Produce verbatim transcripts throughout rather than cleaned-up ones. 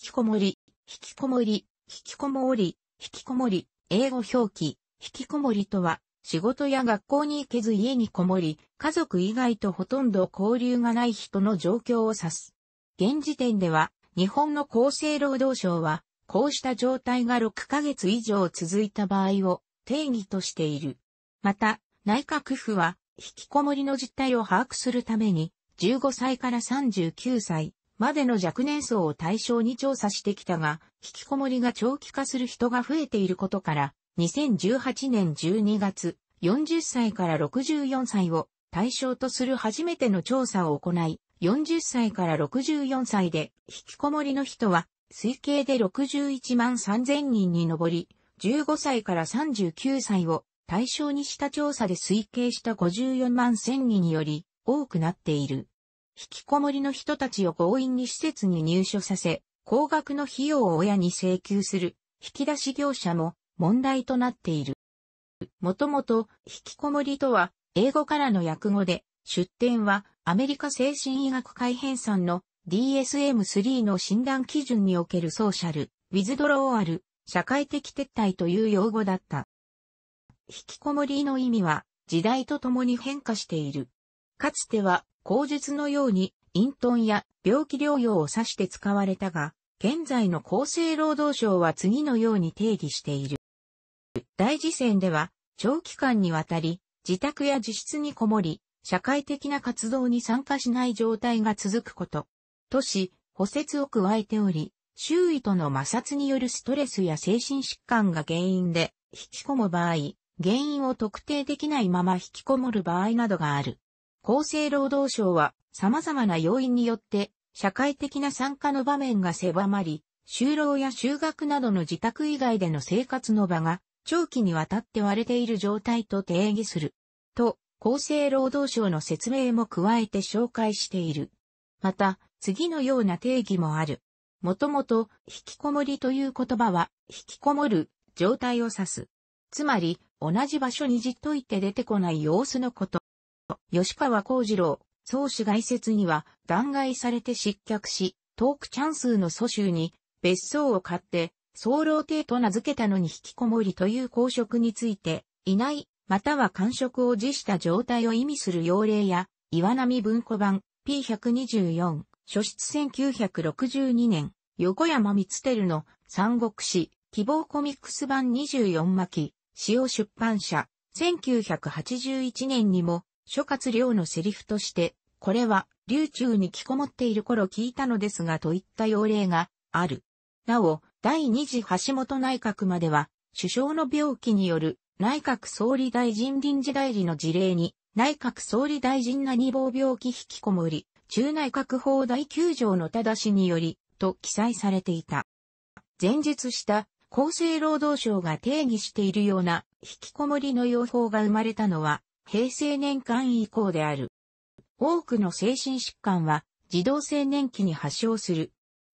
きこもり、引きこもり、引きこもり、引きこもり、英語表記、引きこもりとは、仕事や学校に行けず家にこもり、家族以外とほとんど交流がない人の状況を指す。現時点では、日本の厚生労働省は、こうした状態がろっかげつ以上続いた場合を定義としている。また、内閣府は、引きこもりの実態を把握するために、じゅうごさいからさんじゅうきゅうさい、までの若年層を対象に調査してきたが、引きこもりが長期化する人が増えていることから、にせんじゅうはちねんじゅうにがつ、よんじゅっさいからろくじゅうよんさいを対象とする初めての調査を行い、よんじゅっさいからろくじゅうよんさいで、引きこもりの人は、推計でろくじゅういちまんさんぜんにんに上り、じゅうごさいからさんじゅうきゅうさいを対象にした調査で推計したごじゅうよんまんせんにんにより、多くなっている。引きこもりの人たちを強引に施設に入所させ、高額の費用を親に請求する、引き出し業者も問題となっている。もともと、引きこもりとは、英語からの訳語で、出典は、アメリカ精神医学会編纂の ディーエスエムスリー の診断基準におけるソーシャル、ウィズドローアル、社会的撤退という用語だった。引きこもりの意味は、時代とともに変化している。かつては、口述のように、隠遁や病気療養を指して使われたが、現在の厚生労働省は次のように定義している。大事線では、長期間にわたり、自宅や自室にこもり、社会的な活動に参加しない状態が続くこと、とし、補説を加えており、周囲との摩擦によるストレスや精神疾患が原因で、引きこむ場合、原因を特定できないまま引きこもる場合などがある。厚生労働省は様々な要因によって社会的な参加の場面が狭まり、就労や就学などの自宅以外での生活の場が長期にわたって割れている状態と定義する。と、厚生労働省の説明も加えて紹介している。また、次のような定義もある。もともと、引きこもりという言葉は、引きこもる状態を指す。つまり、同じ場所にじっといて出てこない様子のこと。吉川幸次郎、相思外説には、弾劾されて失脚し、トークチャンスの蘇州に、別荘を買って、僧侶邸と名付けたのに引きこもりという公職について、いない、または官職を辞した状態を意味する用例や、岩波文庫版、ピーひゃくにじゅうよん、書出せんきゅうひゃくろくじゅうにねん、横山光輝の、三国志、希望コミックス版にじゅうよんまき、潮出版社、せんきゅうひゃくはちじゅういちねんにも、諸葛亮のセリフとして、これは、宮中に着こもっている頃聞いたのですがといった要例がある。なお、第二次橋本内閣までは、首相の病気による内閣総理大臣臨時代理の事例に、内閣総理大臣何防病気引きこもり、中内閣法だいきゅうじょうのただしにより、と記載されていた。前述した厚生労働省が定義しているような引きこもりの用法が生まれたのは、平成年間以降である。多くの精神疾患は児童青年期に発症する。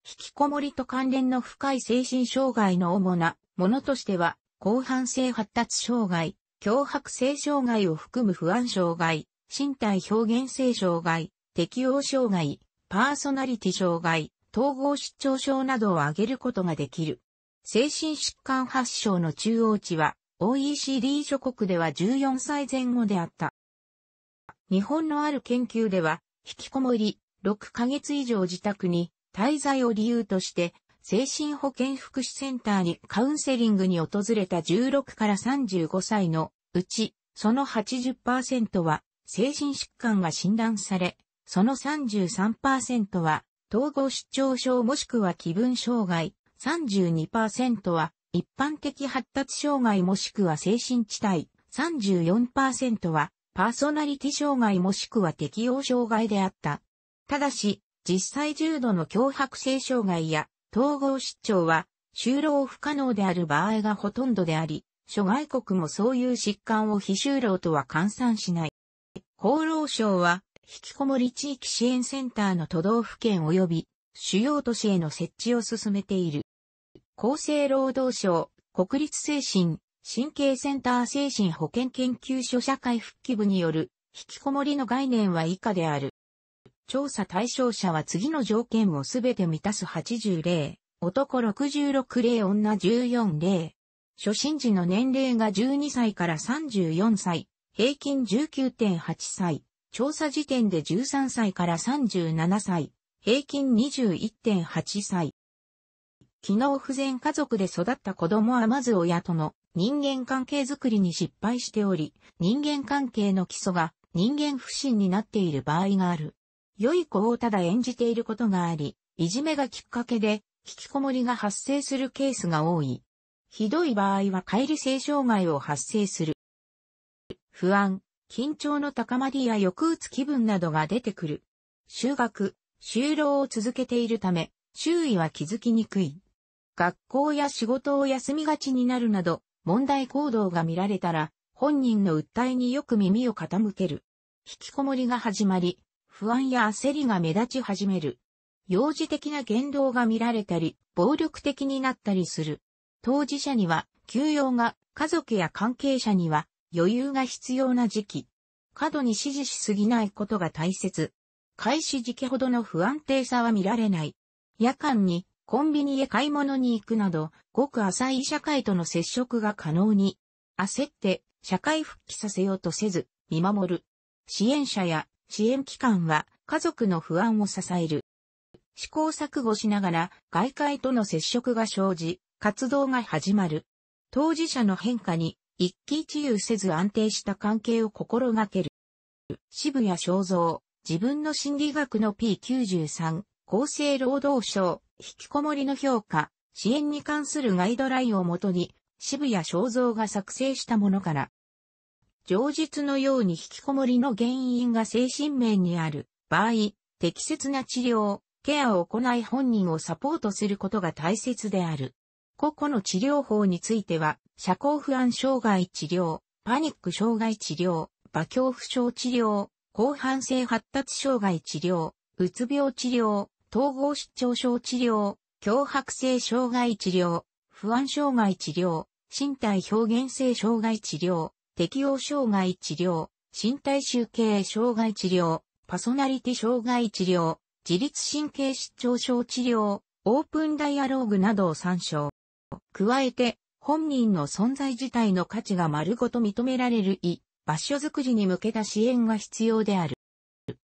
引きこもりと関連の深い精神障害の主なものとしては、広汎性発達障害、強迫性障害を含む不安障害、身体表現性障害、適応障害、パーソナリティ障害、統合失調症などを挙げることができる。精神疾患発症の中央値は、オーイーシーディー 諸国ではじゅうよんさいぜんごであった。日本のある研究では、引きこもり、ろっかげつ以上自宅に滞在を理由として、精神保健福祉センターにカウンセリングに訪れたじゅうろくからさんじゅうごさいのうち、その はちじゅっパーセント は精神疾患が診断され、その さんじゅうさんパーセント は統合失調症もしくは気分障害、さんじゅうにパーセント は一般的発達障害もしくは精神地帯、さんじゅうよんパーセント はパーソナリティ障害もしくは適応障害であった。ただし、実際重度の強迫性障害や統合失調は就労不可能である場合がほとんどであり、諸外国もそういう疾患を非就労とは換算しない。厚労省は、引きこもり地域支援センターの都道府県及び主要都市への設置を進めている。厚生労働省、国立精神、神経センター精神保健研究所社会復帰部による、引きこもりの概念は以下である。調査対象者は次の条件をすべて満たすはちじゅう例、男ろくじゅうろく例女じゅうよん例。初診時の年齢がじゅうにさいからさんじゅうよんさい、平均 じゅうきゅうてんはち 歳、調査時点でじゅうさんさいからさんじゅうななさい、平均 にじゅういってんはち 歳。機能不全家族で育った子供はまず親との人間関係づくりに失敗しており、人間関係の基礎が人間不信になっている場合がある。良い子をただ演じていることがあり、いじめがきっかけで引きこもりが発生するケースが多い。ひどい場合は解離性障害を発生する。不安、緊張の高まりや抑うつ気分などが出てくる。就学、就労を続けているため、周囲は気づきにくい。学校や仕事を休みがちになるなど、問題行動が見られたら、本人の訴えによく耳を傾ける。引きこもりが始まり、不安や焦りが目立ち始める。幼児的な言動が見られたり、暴力的になったりする。当事者には休養が、家族や関係者には余裕が必要な時期。過度に指示しすぎないことが大切。開始時期ほどの不安定さは見られない。夜間にコンビニへ買い物に行くなど、ごく浅い異社会との接触が可能に。焦って社会復帰させようとせず、見守る。支援者や支援機関は家族の不安を支える。試行錯誤しながら外界との接触が生じ、活動が始まる。当事者の変化に一喜一憂せず安定した関係を心がける。渋谷正三、自分の心理学の ピーきゅうじゅうさん、厚生労働省、引きこもりの評価、支援に関するガイドラインをもとに、渋谷正三が作成したものから、上述のように引きこもりの原因が精神面にある場合、適切な治療、ケアを行い本人をサポートすることが大切である。個々の治療法については、社交不安障害治療、パニック障害治療、馬強不症治療、広汎性発達障害治療、うつ病治療、統合失調症治療、強迫性障害治療、不安障害治療、身体表現性障害治療、適応障害治療、身体集計障害治療、パーソナリティ障害治療、自律神経失調症治療、オープンダイアローグなどを参照。加えて、本人の存在自体の価値が丸ごと認められる居場所づくりに向けた支援が必要である。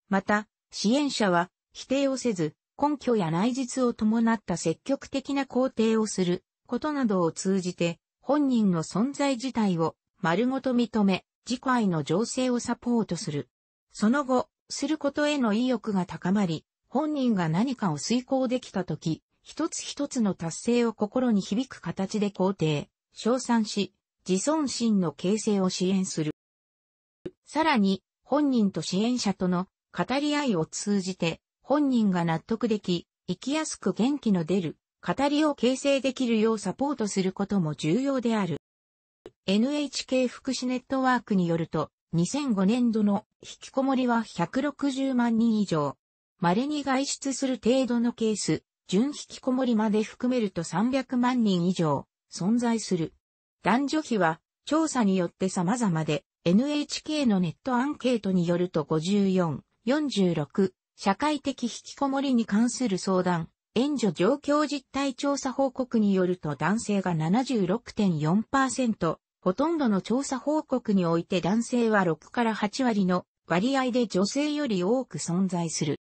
また、支援者は否定をせず、根拠や内実を伴った積極的な肯定をすることなどを通じて、本人の存在自体を丸ごと認め、自己愛の醸成をサポートする。その後、することへの意欲が高まり、本人が何かを遂行できたとき、一つ一つの達成を心に響く形で肯定、称賛し、自尊心の形成を支援する。さらに、本人と支援者との語り合いを通じて、本人が納得でき、生きやすく元気の出る、語りを形成できるようサポートすることも重要である。エヌエイチケー 福祉ネットワークによると、にせんごねんどの引きこもりはひゃくろくじゅうまんにん以上、稀に外出する程度のケース、準引きこもりまで含めるとさんびゃくまんにん以上存在する。男女比は調査によって様々で エヌエイチケー のネットアンケートによるとごじゅうよん、よんじゅうろく、社会的引きこもりに関する相談、援助状況実態調査報告によると男性が ななじゅうろくてんよんパーセント、ほとんどの調査報告において男性はろくからはちわりの割合で女性より多く存在する。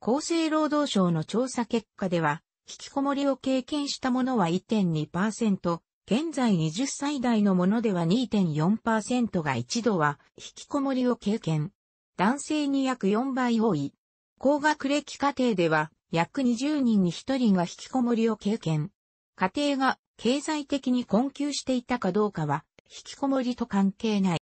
厚生労働省の調査結果では、引きこもりを経験した者は いってんにパーセント、現在にじゅっさい代の者では にてんよんパーセント が一度は引きこもりを経験。男性に約よんばい多い。高学歴家庭では、約にじゅうにんにひとりが引きこもりを経験。家庭が経済的に困窮していたかどうかは、引きこもりと関係ない。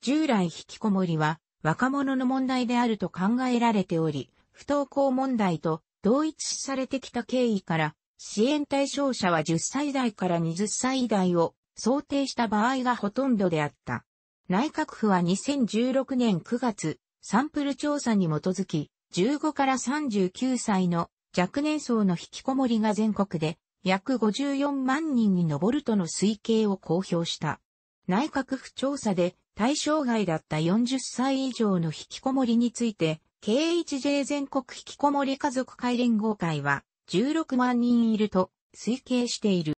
従来引きこもりは、若者の問題であると考えられており、不登校問題と同一視されてきた経緯から、支援対象者はじゅっさい代からにじゅっさい代を想定した場合がほとんどであった。内閣府はにせんじゅうろくねんくがつ、サンプル調査に基づき、じゅうごからさんじゅうきゅうさいの若年層の引きこもりが全国で約ごじゅうよんまんにんに上るとの推計を公表した。内閣府調査で対象外だったよんじゅっさい以上の引きこもりについて、ケーエイチジェー 全国引きこもり家族会連合会は、じゅうろくまんにんいると推計している。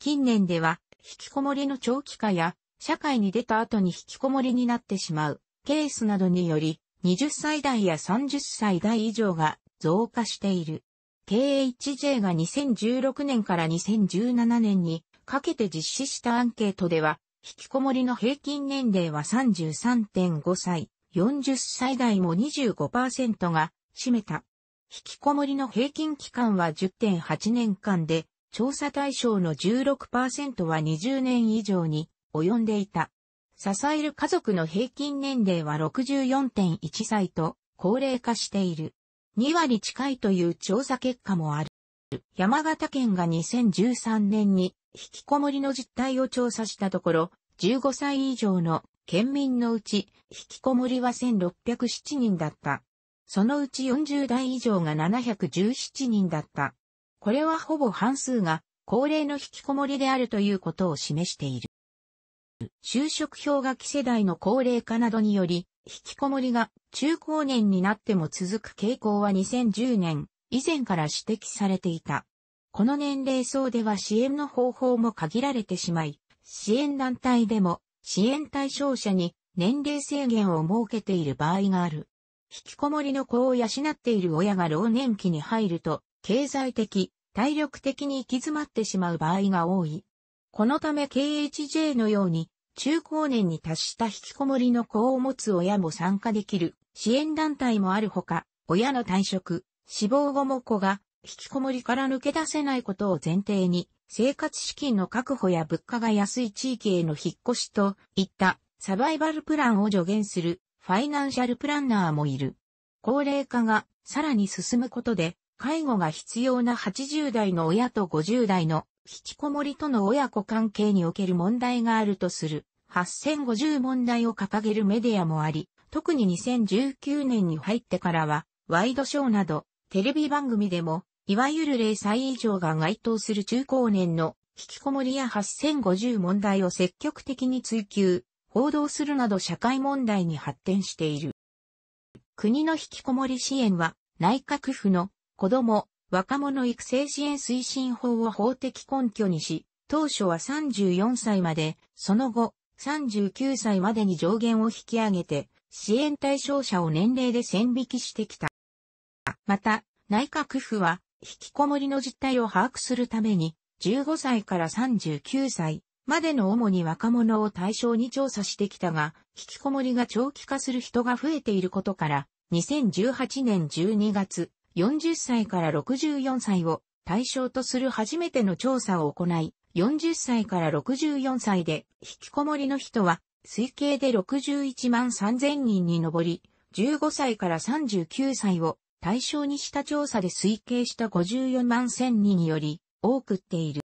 近年では、引きこもりの長期化や、社会に出た後に引きこもりになってしまうケースなどにより、にじゅっさい代やさんじゅっさい代以上が増加している。ケーエイチジェー がにせんじゅうろくねんからにせんじゅうななねんにかけて実施したアンケートでは、引きこもりの平均年齢は さんじゅうさんてんごさい、よんじゅっさい代も にじゅうごパーセント が占めた。引きこもりの平均期間は じゅってんはちねんかんで、調査対象の じゅうろくパーセント はにじゅうねん以上に及んでいた。支える家族の平均年齢は ろくじゅうよんてんいちさいと高齢化している。にわり近いという調査結果もある。山形県がにせんじゅうさんねんに引きこもりの実態を調査したところ、じゅうごさい以上の県民のうち引きこもりはせんろっぴゃくななにんだった。そのうちよんじゅうだい以上がななひゃくじゅうななにんだった。これはほぼ半数が高齢の引きこもりであるということを示している。就職氷河期世代の高齢化などにより、引きこもりが中高年になっても続く傾向はにせんじゅうねん以前から指摘されていた。この年齢層では支援の方法も限られてしまい、支援団体でも支援対象者に年齢制限を設けている場合がある。引きこもりの子を養っている親が老年期に入ると、経済的、体力的に行き詰まってしまう場合が多い。このため ケーエイチジェー のように中高年に達した引きこもりの子を持つ親も参加できる支援団体もあるほか、親の退職、死亡後も子が引きこもりから抜け出せないことを前提に、生活資金の確保や物価が安い地域への引っ越しといったサバイバルプランを助言するファイナンシャルプランナーもいる。高齢化がさらに進むことで、介護が必要なはちじゅうだいの親とごじゅうだいの引きこもりとの親子関係における問題があるとするはっせんごじゅう問題を掲げるメディアもあり、特ににせんじゅうきゅうねんに入ってからは、ワイドショーなど、テレビ番組でも、いわゆるぜろさい以上が該当する中高年の引きこもりやはっせんごじゅう問題を積極的に追求、報道するなど社会問題に発展している。国の引きこもり支援は、内閣府の子供、若者育成支援推進法を法的根拠にし、当初はさんじゅうよんさいまで、その後、さんじゅうきゅうさいまでに上限を引き上げて、支援対象者を年齢で線引きしてきた。また、内閣府は、引きこもりの実態を把握するために、じゅうごさいからさんじゅうきゅうさいまでの主に若者を対象に調査してきたが、引きこもりが長期化する人が増えていることから、にせんじゅうはちねんじゅうにがつ、よんじゅっさいからろくじゅうよんさいを対象とする初めての調査を行い、よんじゅっさいからろくじゅうよんさいで引きこもりの人は推計でろくじゅういちまんさんぜんにんに上り、じゅうごさいからさんじゅうきゅうさいを対象にした調査で推計したごじゅうよんまんせんにんより多くっている。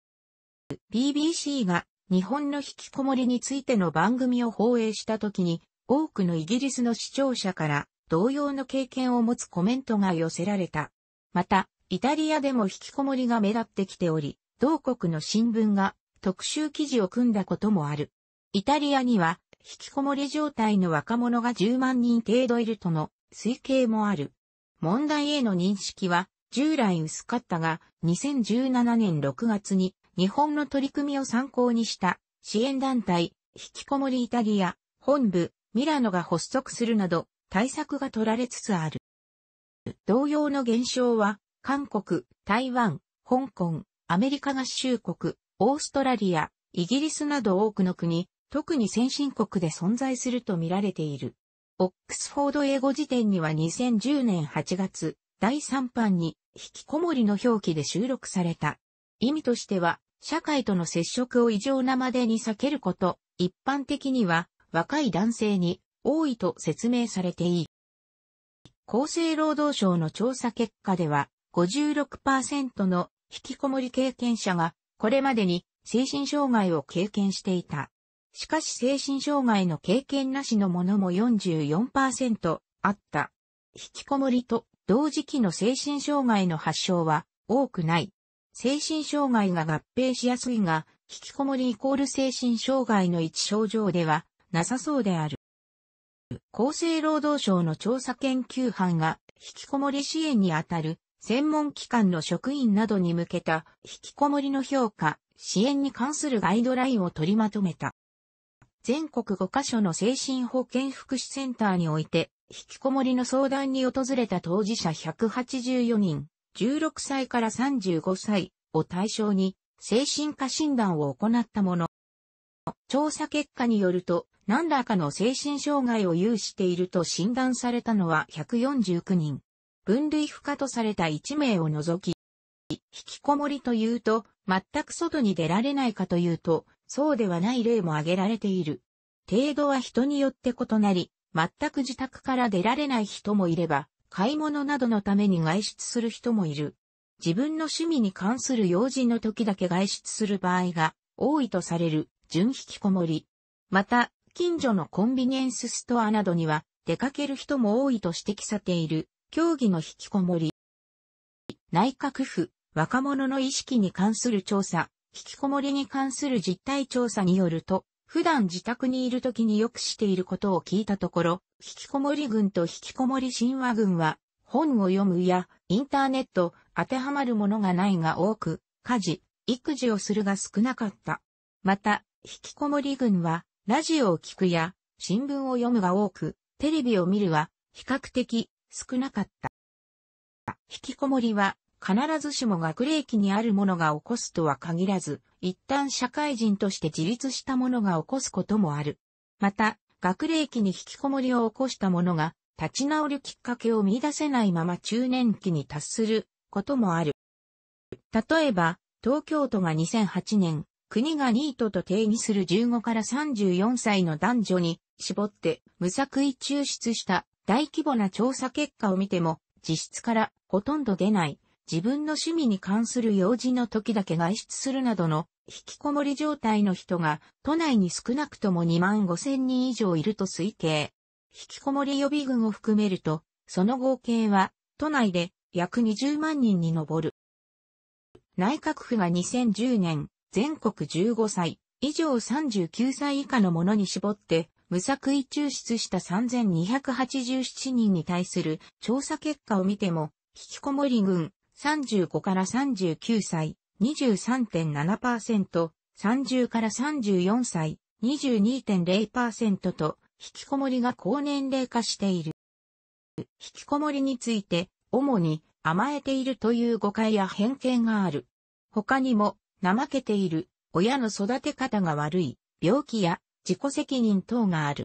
ビービーシー が日本の引きこもりについての番組を放映した時に、多くのイギリスの視聴者から、同様の経験を持つコメントが寄せられた。また、イタリアでも引きこもりが目立ってきており、同国の新聞が特集記事を組んだこともある。イタリアには、引きこもり状態の若者がじゅうまんにん程度いるとの推計もある。問題への認識は、従来薄かったが、にせんじゅうななねんろくがつに日本の取り組みを参考にした支援団体、引きこもりイタリア、本部、ミラノが発足するなど、対策が取られつつある。同様の現象は、韓国、台湾、香港、アメリカ合衆国、オーストラリア、イギリスなど多くの国、特に先進国で存在すると見られている。オックスフォード英語辞典にはにせんじゅうねんはちがつ、だいさん版に、引きこもりの表記で収録された。意味としては、社会との接触を異常なまでに避けること、一般的には、若い男性に、多いと説明されていい。厚生労働省の調査結果では、ごじゅうろくパーセント の引きこもり経験者が、これまでに精神障害を経験していた。しかし精神障害の経験なしのものも よんじゅうよんパーセント あった。引きこもりと同時期の精神障害の発症は多くない。精神障害が合併しやすいが、引きこもりイコール精神障害の一症状ではなさそうである。厚生労働省の調査研究班が引きこもり支援にあたる専門機関の職員などに向けた引きこもりの評価、支援に関するガイドラインを取りまとめた。全国ごカ所の精神保健福祉センターにおいて、引きこもりの相談に訪れた当事者ひゃくはちじゅうよにん、じゅうろくさいからさんじゅうごさいを対象に精神科診断を行ったもの。調査結果によると、何らかの精神障害を有していると診断されたのはひゃくよんじゅうきゅうにん。分類不可とされたいちめいを除き、引きこもりというと、全く外に出られないかというと、そうではない例も挙げられている。程度は人によって異なり、全く自宅から出られない人もいれば、買い物などのために外出する人もいる。自分の趣味に関する用事の時だけ外出する場合が多いとされる、準引きこもり。また、近所のコンビニエンスストアなどには出かける人も多いと指摘されている、教義の引きこもり。内閣府、若者の意識に関する調査、引きこもりに関する実態調査によると、普段自宅にいる時によくしていることを聞いたところ、引きこもり群と引きこもり親和群は、本を読むやインターネット、当てはまるものがないが多く、家事、育児をするが少なかった。また、引きこもり群は、ラジオを聞くや、新聞を読むが多く、テレビを見るは、比較的、少なかった。引きこもりは、必ずしも学齢期にあるものが起こすとは限らず、一旦社会人として自立したものが起こすこともある。また、学齢期に引きこもりを起こしたものが、立ち直るきっかけを見出せないまま中年期に達することもある。例えば、東京都がにせんはちねん、国がニートと定義するじゅうごからさんじゅうよんさいの男女に絞って無作為抽出した大規模な調査結果を見ても自室からほとんど出ない自分の趣味に関する用事の時だけ外出するなどの引きこもり状態の人が都内に少なくともにまんごせんにん以上いると推計。引きこもり予備軍を含めるとその合計は都内で約にじゅうまんにんに上る。内閣府がにせんじゅうねん、全国じゅうごさい以上さんじゅうきゅうさい以下のものに絞って無作為抽出したさんぜんにひゃくはちじゅうななにんに対する調査結果を見ても、引きこもり群さんじゅうごからさんじゅうきゅうさい にじゅうさんてんななパーセント、さんじゅうからさんじゅうよんさい にじゅうにてんれいパーセント と引きこもりが高年齢化している。引きこもりについて主に甘えているという誤解や偏見がある。他にも、怠けている、親の育て方が悪い、病気や自己責任等がある。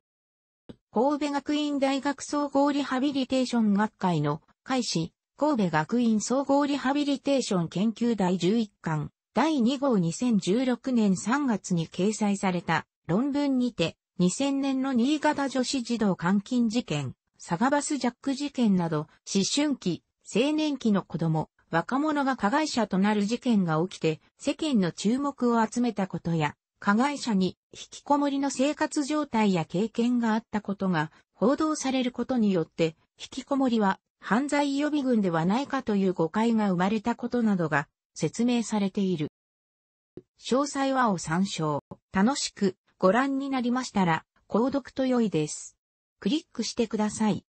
神戸学院大学総合リハビリテーション学会の会誌、神戸学院総合リハビリテーション研究だいじゅういっかん、だいにごうにせんじゅうろくねんさんがつに掲載された論文にて、にせんねんの新潟女子児童監禁事件、サガバスジャック事件など、思春期、青年期の子供、若者が加害者となる事件が起きて世間の注目を集めたことや、加害者に引きこもりの生活状態や経験があったことが報道されることによって、引きこもりは犯罪予備軍ではないかという誤解が生まれたことなどが説明されている。詳細はを参照。楽しくご覧になりましたら、購読と良いです。クリックしてください。